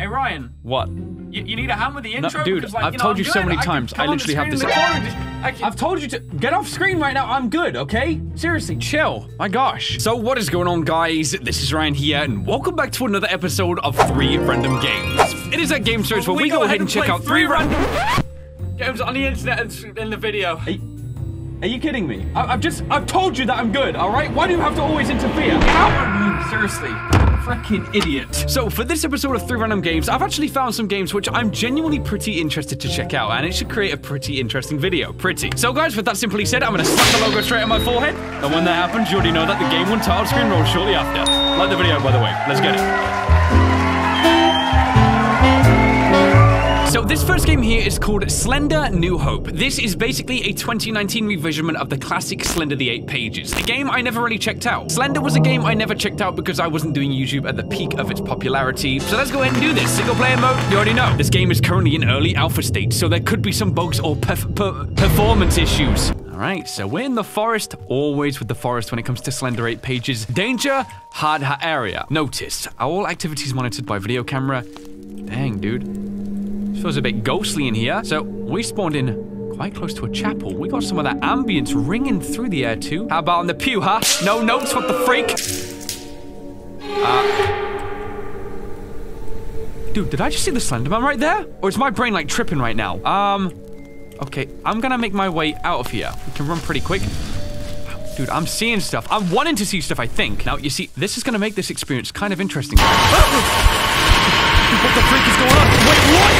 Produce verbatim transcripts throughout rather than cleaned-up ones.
Hey Ryan. What? You, you need a hand with the intro? No, dude, because, like, I've you know, told I'm you good. so many I times. I literally have this. Just, I've told you to get off screen right now. I'm good, okay? Seriously, chill. My gosh. So what is going on, guys? This is Ryan here, and welcome back to another episode of Three Random Games. It is a game series well, where we go, go ahead and check out three random games on the internet and in the video. Are you, are you kidding me? I, I've just I've told you that I'm good, all right? Why do you have to always interfere? Ow! Seriously. Freaking idiot. So for this episode of Three Random Games, I've actually found some games which I'm genuinely pretty interested to check out, and it should create a pretty interesting video. Pretty. So guys, with that simply said, I'm gonna slap the logo straight on my forehead, and when that happens, you already know that the game won title screen roll shortly after. Like the video, by the way. Let's get it. So this first game here is called Slender New Hope. This is basically a twenty nineteen revision of the classic Slender the eight Pages, a game I never really checked out. Slender was a game I never checked out because I wasn't doing YouTube at the peak of its popularity. So let's go ahead and do this. Single player mode, you already know. This game is currently in early alpha state, so there could be some bugs or perf per performance issues. Alright, so we're in the forest, always with the forest when it comes to Slender eight Pages. Danger, hard hat area. Notice, are all activities monitored by video camera? Dang, dude. Feels a bit ghostly in here. So we spawned in quite close to a chapel. We got some of that ambience ringing through the air too. How about on the pew, huh? No notes, what the freak? Uh, dude, did I just see the Slenderman right there? Or is my brain like tripping right now? Um, okay, I'm gonna make my way out of here. We can run pretty quick. Dude, I'm seeing stuff. I'm wanting to see stuff, I think. Now, you see, this is gonna make this experience kind of interesting. What the freak is going on? Wait, what?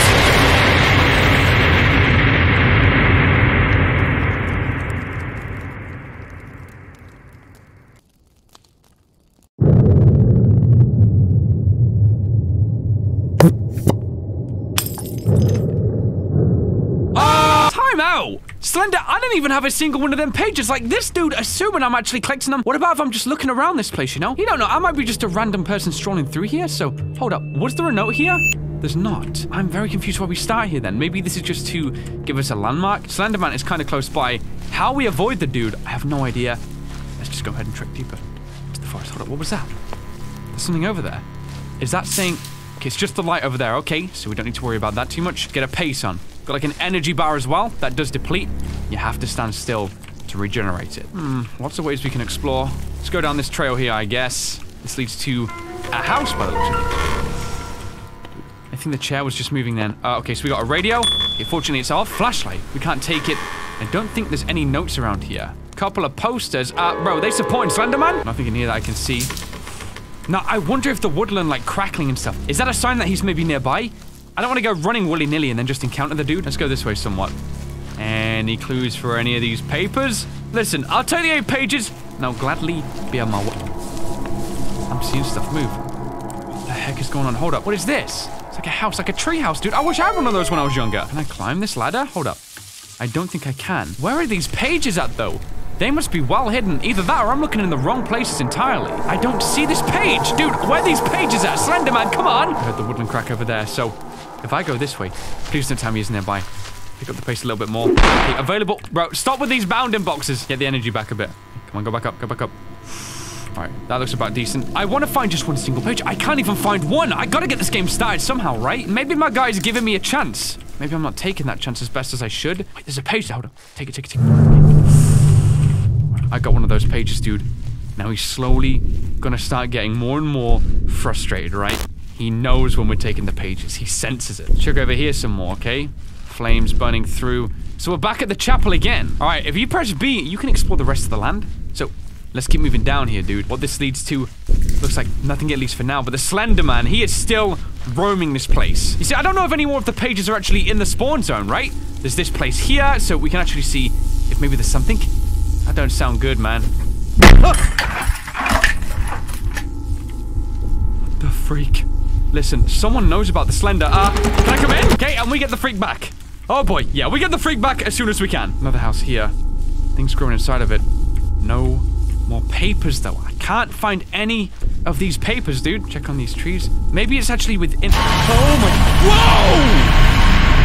Uh, time out! Slender, I didn't even have a single one of them pages. Like, this dude, assuming I'm actually collecting them. What about if I'm just looking around this place, you know? You don't know, I might be just a random person strolling through here. So, hold up, was there a note here? There's not. I'm very confused why we start here then. Maybe this is just to give us a landmark. Slenderman is kind of close by. How we avoid the dude, I have no idea. Let's just go ahead and trek deeper into the forest. Hold up, what was that? There's something over there. Is that saying... Okay, it's just the light over there, okay? So we don't need to worry about that too much. Get a pace on. Got like an energy bar as well. That does deplete. You have to stand still to regenerate it. Hmm, lots of ways we can explore. Let's go down this trail here, I guess. This leads to a house by the looks of it. I think the chair was just moving then. Uh, okay, so we got a radio. Okay, fortunately it's off. Flashlight. We can't take it. I don't think there's any notes around here. Couple of posters. Uh, bro, are they supporting Slenderman? Nothing in here that I can see. Now, I wonder if the woodland, like, crackling and stuff, is that a sign that he's maybe nearby? I don't want to go running willy-nilly and then just encounter the dude. Let's go this way somewhat. Any clues for any of these papers? Listen, I'll take the eight pages, and I'll gladly be on my way. I'm seeing stuff move. What the heck is going on? Hold up, what is this? It's like a house, like a tree house, dude. I wish I had one of those when I was younger. Can I climb this ladder? Hold up. I don't think I can. Where are these pages at, though? They must be well hidden. Either that or I'm looking in the wrong places entirely. I don't see this page. Dude, where are these pages at? Slenderman, come on. I heard the woodland crack over there, so if I go this way, please don't tell me he's nearby. Pick up the pace a little bit more. Okay, available. Bro, stop with these bounding boxes. Get the energy back a bit. Come on, go back up, go back up. All right, that looks about decent. I want to find just one single page. I can't even find one. I got to get this game started somehow, right? Maybe my guy's giving me a chance. Maybe I'm not taking that chance as best as I should. Wait, there's a page there. Hold on. Take it, take it, take it. I got one of those pages, dude. Now he's slowly gonna start getting more and more frustrated, right? He knows when we're taking the pages. He senses it. Check over here some more, okay? Flames burning through. So we're back at the chapel again. All right, if you press B, you can explore the rest of the land. So let's keep moving down here, dude. What this leads to looks like nothing, at least for now, but the Slenderman, he is still roaming this place. You see, I don't know if any more of the pages are actually in the spawn zone, right? There's this place here, so we can actually see if maybe there's something. That don't sound good, man. Ah! What the freak? Listen, someone knows about the Slender. Uh, can I come in? Okay, and we get the freak back. Oh boy, yeah, we get the freak back as soon as we can. Another house here. Things growing inside of it. No more papers, though. I can't find any of these papers, dude. Check on these trees. Maybe it's actually within... Oh my... Whoa!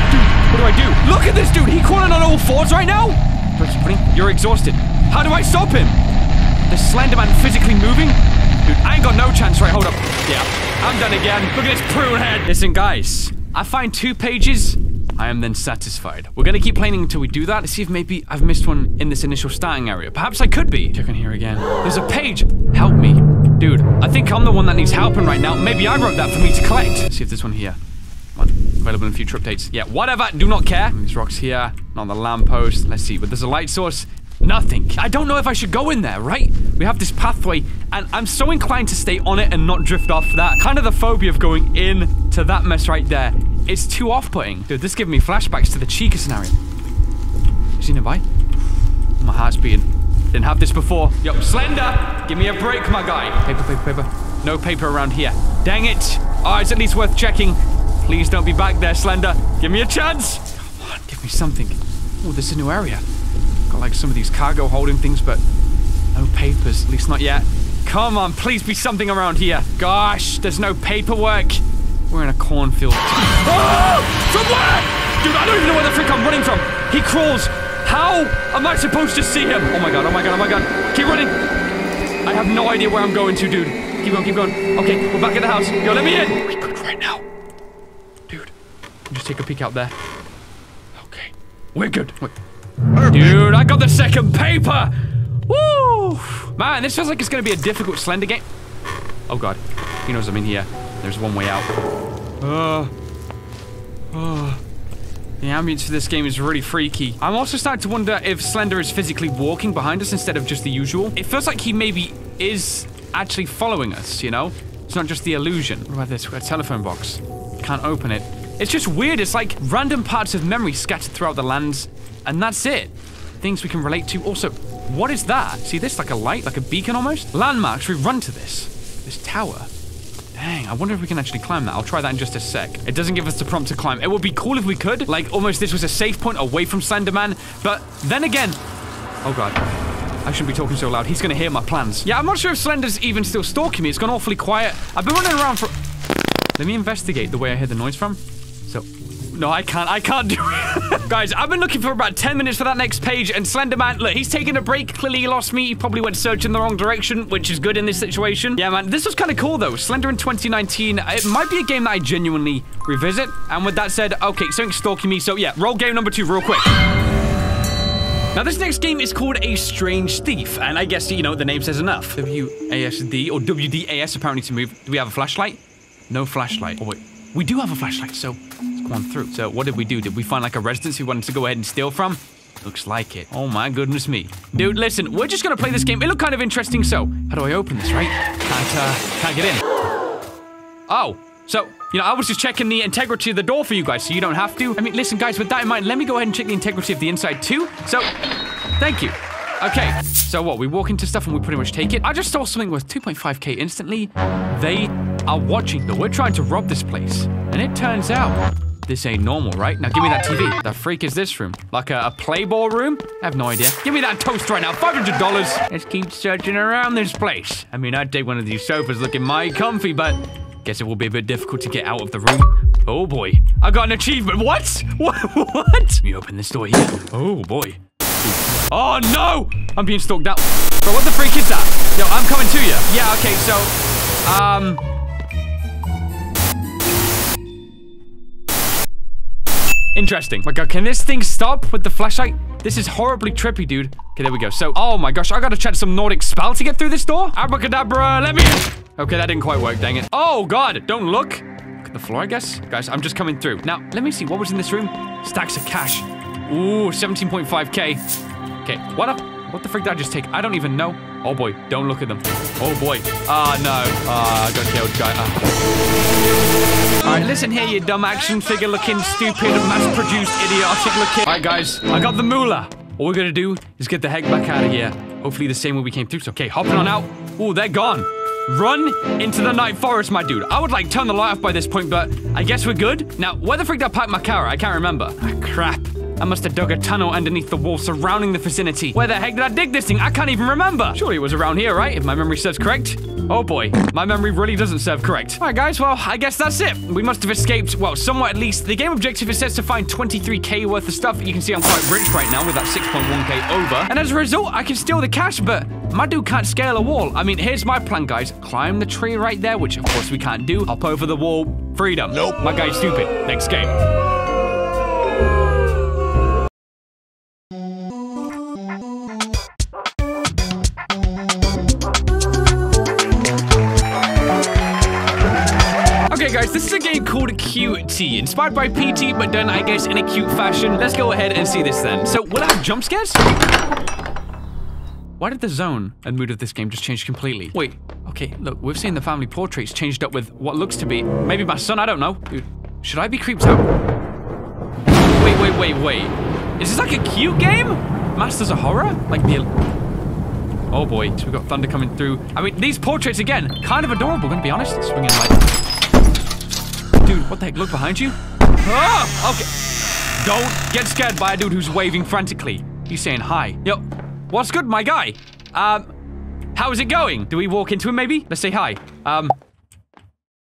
Dude, what do I do? Look at this dude! He crawling on all fours right now? You're exhausted. How do I stop him? The Slenderman physically moving? Dude, I ain't got no chance. Right, hold up. Yeah, I'm done again. Look at this prune head. Listen, guys. I find two pages. I am then satisfied. We're gonna keep playing until we do that. Let's see if maybe I've missed one in this initial starting area. Perhaps I could be. Check on here again. There's a page. Help me. Dude, I think I'm the one that needs helping right now. Maybe I wrote that for me to collect. Let's see if this one here. Come on. Available in future updates. Yeah, whatever. Do not care. These rocks here. Not on the lamppost. Let's see. But there's a light source. Nothing. I don't know if I should go in there, right? We have this pathway, and I'm so inclined to stay on it and not drift off that. Kind of the phobia of going in to that mess right there. It's too off-putting. Dude, this giving me flashbacks to the Chica scenario. Is he nearby? My heart's beating. Didn't have this before. Yo, Slender! Give me a break, my guy. Paper, paper, paper. No paper around here. Dang it! Oh, it's at least worth checking. Please don't be back there, Slender. Give me a chance! Come on, give me something. Oh, this is a new area. Like some of these cargo holding things, but no papers, at least not yet. Come on, please be something around here. Gosh, there's no paperwork. We're in a cornfield. Oh! From where? Dude, I don't even know where the frick I'm running from. He crawls. How am I supposed to see him? Oh my god, oh my god, oh my god. Keep running. I have no idea where I'm going to, dude. Keep going, keep going. Okay, we're back at the house. Yo, let me in. We could right now. Dude, just take a peek out there. Okay, we're good. Wait. Dude, I got the second paper! Woo! Man, this feels like it's gonna be a difficult Slender game. Oh god. He knows I'm in here. There's one way out. Uh, uh, the ambience for this game is really freaky. I'm also starting to wonder if Slender is physically walking behind us instead of just the usual. It feels like he maybe is actually following us, you know? It's not just the illusion. What about this? We've got a telephone box. Can't open it. It's just weird. It's like random parts of memory scattered throughout the lands. And that's it. Things we can relate to. Also, what is that? See this? Like a light? Like a beacon almost? Landmarks. We run to this. This tower. Dang, I wonder if we can actually climb that. I'll try that in just a sec. It doesn't give us the prompt to climb. It would be cool if we could. Like, almost this was a safe point away from Slenderman. But then again... Oh, God. I shouldn't be talking so loud. He's going to hear my plans. Yeah, I'm not sure if Slender's even still stalking me. It's gone awfully quiet. I've been running around for... Let me investigate the way I hear the noise from. So... No, I can't. I can't do it. Guys, I've been looking for about ten minutes for that next page, and Slenderman, look, he's taking a break. Clearly, he lost me. He probably went searching the wrong direction, which is good in this situation. Yeah, man, this was kind of cool, though. Slender in twenty nineteen. It might be a game that I genuinely revisit. And with that said, okay, something's stalking me. So, yeah, roll game number two real quick. Now, this next game is called A Strange Thief, and I guess, you know, the name says enough. W A S D, or W D A S, apparently, to move. Do we have a flashlight? No flashlight. Oh, wait. We do have a flashlight, so... One through. So what did we do? Did we find like a residence we wanted to go ahead and steal from? Looks like it. Oh my goodness me. Dude, listen, we're just gonna play this game. It looked kind of interesting, so how do I open this, right? Can't, uh, can't get in. Oh, so, you know, I was just checking the integrity of the door for you guys, so you don't have to. I mean, listen, guys, with that in mind, let me go ahead and check the integrity of the inside too. So, thank you. Okay, so what? We walk into stuff and we pretty much take it. I just saw something worth two point five K instantly. They are watching, though. We're trying to rob this place, and it turns out... This ain't normal, right? Now give me that T V. The freak is this room? Like a, a Playboy room? I have no idea. Give me that toast right now. five hundred dollars. Let's keep searching around this place. I mean, I'd take one of these sofas looking mighty comfy, but guess it will be a bit difficult to get out of the room. Oh boy. I got an achievement. What? What? What? Let me open this door here. Oh boy. Oh no! I'm being stalked out. Bro, what the freak is that? Yo, I'm coming to you. Yeah, okay, so... Um... Interesting. My god, can this thing stop with the flashlight? This is horribly trippy, dude. Okay, there we go. So, oh my gosh, I gotta chat some Nordic spell to get through this door. Abracadabra, let me in. Okay, that didn't quite work, dang it. Oh god, don't look. Look at the floor, I guess. Guys, I'm just coming through. Now, let me see, what was in this room? Stacks of cash. Ooh, seventeen point five K. Okay, what up? What the frick did I just take? I don't even know. Oh boy, don't look at them. Oh boy. Ah, oh, no. Ah, oh, I got killed, guy. Oh. Alright, listen here, you dumb action figure looking, stupid, mass produced, idiotic looking. Alright, guys, I got the moolah. All we're gonna do is get the heck back out of here. Hopefully, the same way we came through. So, okay, hopping on out. Oh, they're gone. Run into the night forest, my dude. I would like turn the light off by this point, but I guess we're good. Now, where the frick did I park my car? I can't remember. Ah, crap. I must have dug a tunnel underneath the wall surrounding the vicinity. Where the heck did I dig this thing? I can't even remember. Surely it was around here, right? If my memory serves correct. Oh boy, my memory really doesn't serve correct. All right, guys, well, I guess that's it. We must have escaped, well, somewhat at least. The game objective, it says to find twenty-three K worth of stuff. You can see I'm quite rich right now with that six point one K over. And as a result, I can steal the cash, but my dude can't scale a wall. I mean, here's my plan, guys. Climb the tree right there, which of course we can't do. Hop over the wall. Freedom. Nope. My guy's stupid. Next game. Okay, guys, this is a game called Q T, inspired by P T, but done, I guess, in a cute fashion. Let's go ahead and see this then. So, will I have jump scares? Why did the zone and mood of this game just change completely? Wait, okay, look, we've seen the family portraits changed up with what looks to be maybe my son, I don't know. Dude, should I be creeped out? Wait, wait, wait, wait. Is this like a cute game? Masters of Horror? Like the... Oh boy, so we've got thunder coming through. I mean, these portraits again, kind of adorable, gonna be honest. Swinging like... Dude, what the heck, look behind you. Ah, okay. Don't get scared by a dude who's waving frantically. He's saying hi. Yo. What's good, my guy? Um, how's it going? Do we walk into him, maybe? Let's say hi. Um,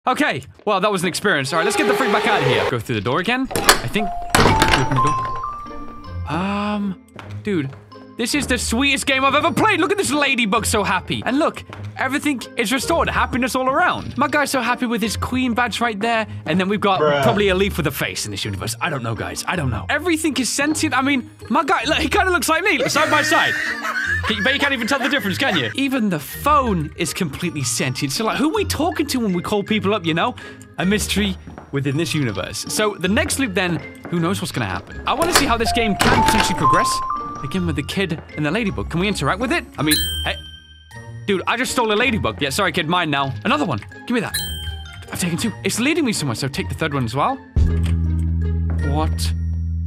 okay. Well, that was an experience. All right, let's get the freak back out of here. Go through the door again, I think. Open the door. Um, dude, this is the sweetest game I've ever played. Look at this ladybug so happy. And look, everything is restored. Happiness all around. My guy's so happy with his queen badge right there. And then we've got Bruh. probably a leaf with a face in this universe. I don't know, guys. I don't know. Everything is sentient. I mean, my guy, look, he kind of looks like me. Look, side by side. But you can't even tell the difference, can you? Even the phone is completely sentient. So, like, who are we talking to when we call people up, you know? A mystery within this universe. So, the next loop then, who knows what's going to happen. I want to see how this game can potentially progress. Again with the kid and the ladybug. Can we interact with it? I mean, hey. Dude, I just stole a ladybug. Yeah, sorry, kid, mine now. Another one. Give me that. I've taken two. It's leading me somewhere, so take the third one as well. What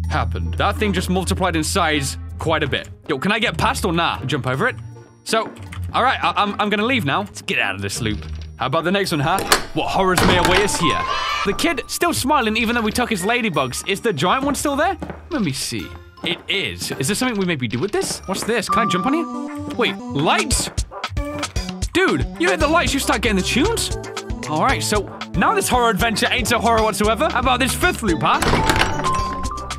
happened? That thing just multiplied in size quite a bit. Yo, can I get past or nah? Jump over it. So, all right, I I'm, I'm gonna leave now. Let's get out of this loop. How about the next one, huh? What horrors may await us here? The kid still smiling even though we took his ladybugs. Is the giant one still there? Let me see. It is. Is there something we maybe do with this? What's this? Can I jump on you? Wait, lights? Dude, you hit the lights, you start getting the tunes? All right, so now this horror adventure ain't so horror whatsoever. How about this fifth loop, huh?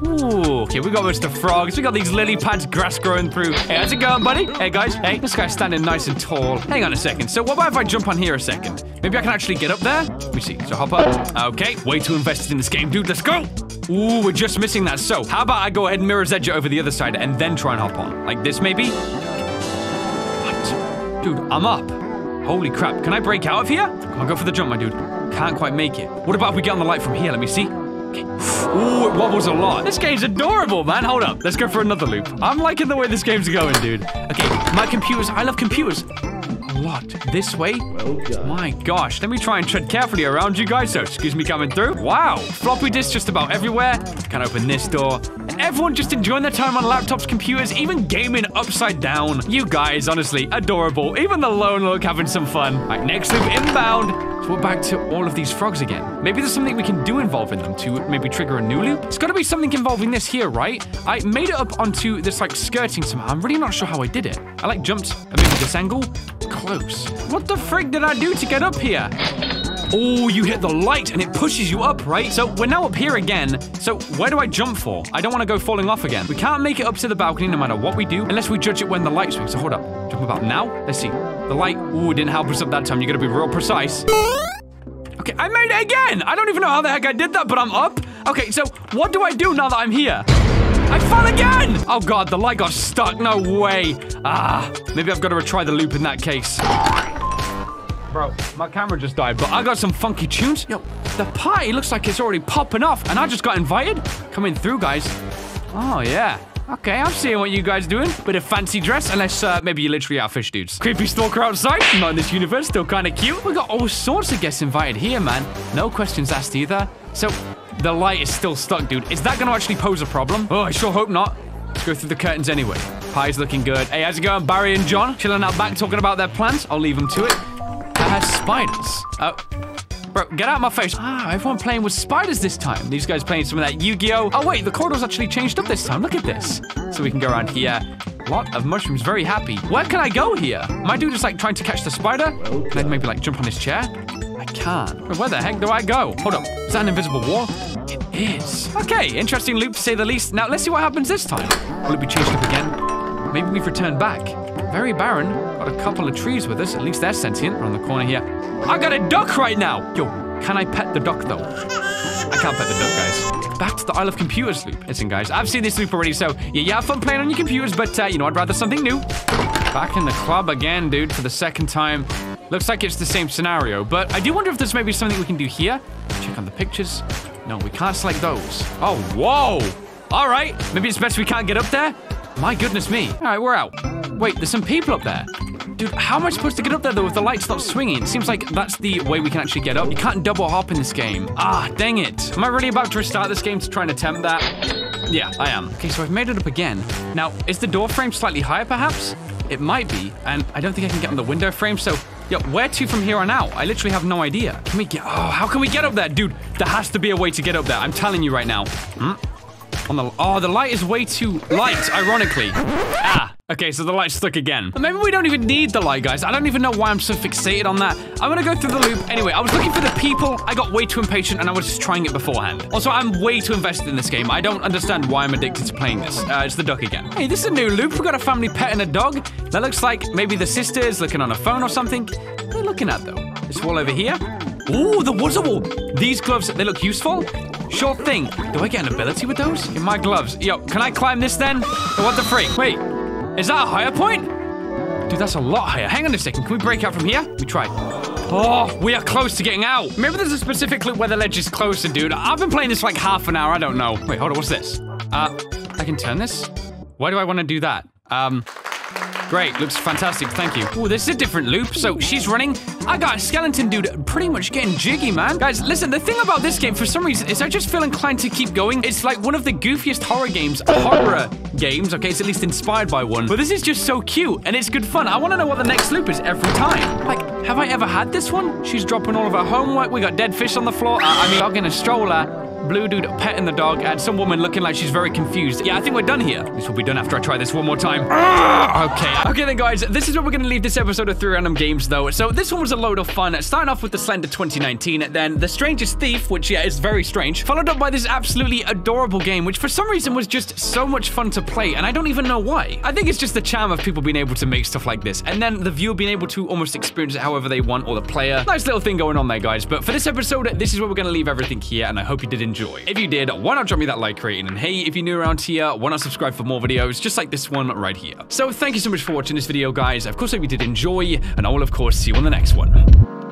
Ooh, okay, we got most of the frogs. We got these lily pads, grass growing through. Hey, how's it going, buddy? Hey, guys. Hey, this guy's standing nice and tall. Hang on a second. So what about if I jump on here a second? Maybe I can actually get up there? Let me see. So hop up. Okay, way too invested in this game, dude. Let's go. Ooh, we're just missing that. So how about I go ahead and mirror's edge it over the other side and then try and hop on? Like this, maybe? What? Dude, I'm up. Holy crap. Can I break out of here? Come on, go for the jump, my dude. Can't quite make it. What about if we get on the light from here? Let me see. Okay. Ooh, it wobbles a lot. This game's adorable, man. Hold up. Let's go for another loop. I'm liking the way this game's going, dude. Okay, my computers. I love computers. A lot. This way? Well done. My gosh. Let me try and tread carefully around you guys. So, excuse me coming through. Wow. Floppy disks just about everywhere. Can I open this door? And everyone just enjoying their time on laptops, computers, even gaming upside down. You guys, honestly, adorable. Even the lone look having some fun. All right, next loop inbound. We're back to all of these frogs again. Maybe there's something we can do involving them to maybe trigger a new loop. It's got to be something involving this here, right? I made it up onto this like skirting somehow. I'm really not sure how I did it. I like jumped at maybe this angle. Close. What the frick did I do to get up here? Oh, you hit the light and it pushes you up, right? So we're now up here again. So where do I jump for? I don't want to go falling off again. We can't make it up to the balcony no matter what we do, unless we judge it when the light swings. So hold up. Jump about now. Let's see. The light. Ooh, didn't help us up that time. You gotta be real precise. Okay, I made it again. I don't even know how the heck I did that, but I'm up. Okay, so what do I do now that I'm here? I fell again! Oh god, the light got stuck. No way. Ah, maybe I've got to retry the loop in that case. Bro, my camera just died, but I got some funky tunes. Yo, the party looks like it's already popping off, and I just got invited. Coming through, guys. Oh, yeah. Okay, I'm seeing what you guys doing. Bit of fancy dress, unless uh, maybe you literally are fish dudes. Creepy stalker outside. Not in this universe, still kind of cute. We got all sorts of guests invited here, man. No questions asked either. So, the light is still stuck, dude. Is that going to actually pose a problem? Oh, I sure hope not. Let's go through the curtains anyway. Pie's looking good. Hey, how's it going? Barry and John chilling out back talking about their plans. I'll leave them to it. Spiders. Oh, Bro, get out of my face. Ah, everyone playing with spiders this time. These guys playing some of that Yu-Gi-Oh. Oh, wait, the corridor's actually changed up this time. Look at this. So we can go around here. Lot of mushrooms, very happy. Where can I go here? My dude is like trying to catch the spider. Can I maybe like jump on his chair? I can't. Where the heck do I go? Hold up, is that an invisible wall? It is. Okay, interesting loop to say the least. Now let's see what happens this time. Will it be changed up again? Maybe we've returned back. Very barren. Got a couple of trees with us, at least they're sentient. We're on the corner here. I got a duck right now! Yo, can I pet the duck though? I can't pet the duck, guys. Back to the Isle of Computers loop. Listen, guys, I've seen this loop already, so yeah, you have fun playing on your computers, but, uh, you know, I'd rather something new. Back in the club again, dude, for the second time. Looks like it's the same scenario, but I do wonder if there's maybe something we can do here. Check on the pictures. No, we can't select those. Oh, whoa! All right, maybe it's best we can't get up there? My goodness me. All right, we're out. Wait, there's some people up there. Dude, how am I supposed to get up there, though, if the light's not swinging? It seems like that's the way we can actually get up. You can't double hop in this game. Ah, dang it. Am I really about to restart this game to try and attempt that? Yeah, I am. Okay, so I've made it up again. Now, is the door frame slightly higher, perhaps? It might be, and I don't think I can get on the window frame, so... Yo, where to from here on out? I literally have no idea. Can we get... Oh, how can we get up there? Dude, there has to be a way to get up there. I'm telling you right now. Hmm? On the... Oh, the light is way too light, ironically. Ah. Okay, so the light's stuck again. But maybe we don't even need the light, guys. I don't even know why I'm so fixated on that. I'm gonna go through the loop. Anyway, I was looking for the people. I got way too impatient, and I was just trying it beforehand. Also, I'm way too invested in this game. I don't understand why I'm addicted to playing this. Uh, it's the duck again. Hey, this is a new loop. We got a family pet and a dog. That looks like maybe the sister's looking on a phone or something. What are they looking at, though? This wall over here. Ooh, the Wuzzlewool. These gloves, they look useful. Sure thing. Do I get an ability with those? In my gloves. Yo, can I climb this then? What the freak? Wait. Is that a higher point? Dude, that's a lot higher. Hang on a second. Can we break out from here? We tried. Oh, we are close to getting out. Maybe there's a specific loop where the ledge is closer, dude. I've been playing this for like half an hour. I don't know. Wait, hold on. What's this? Uh, I can turn this? Why do I want to do that? Um, great. Looks fantastic. Thank you. Oh, this is a different loop. So she's running. I got a skeleton, dude. Pretty much getting jiggy, man. Guys, listen. The thing about this game, for some reason, is I just feel inclined to keep going. It's like one of the goofiest horror games. Horror. games. Okay, it's at least inspired by one. But this is just so cute, and it's good fun. I want to know what the next loop is every time. Like, have I ever had this one? She's dropping all of her homework. We got dead fish on the floor. Uh, I mean, dog in a stroller. Blue dude petting the dog, and some woman looking like she's very confused. Yeah, I think we're done here. This will be done after I try this one more time. Okay. Okay, then, guys. This is where we're going to leave this episode of Three Random Games, though. So this one was a load of fun. Starting off with the Slender twenty nineteen, then The Strangest Thief, which, yeah, is very strange. Followed up by this absolutely adorable game, which for some reason was just so much fun to play, and I don't even know why. I think it's just the charm of people being able to make stuff like this, and then the viewer being able to almost experience it however they want, or the player. Nice little thing going on there, guys. But for this episode, this is where we're going to leave everything here, and I hope you did enjoy. Enjoy. If you did, why not drop me that like rating? And hey, if you're new around here, why not subscribe for more videos just like this one right here? So thank you so much for watching this video, guys. Of course, I hope you did enjoy, and I will, of course, see you on the next one.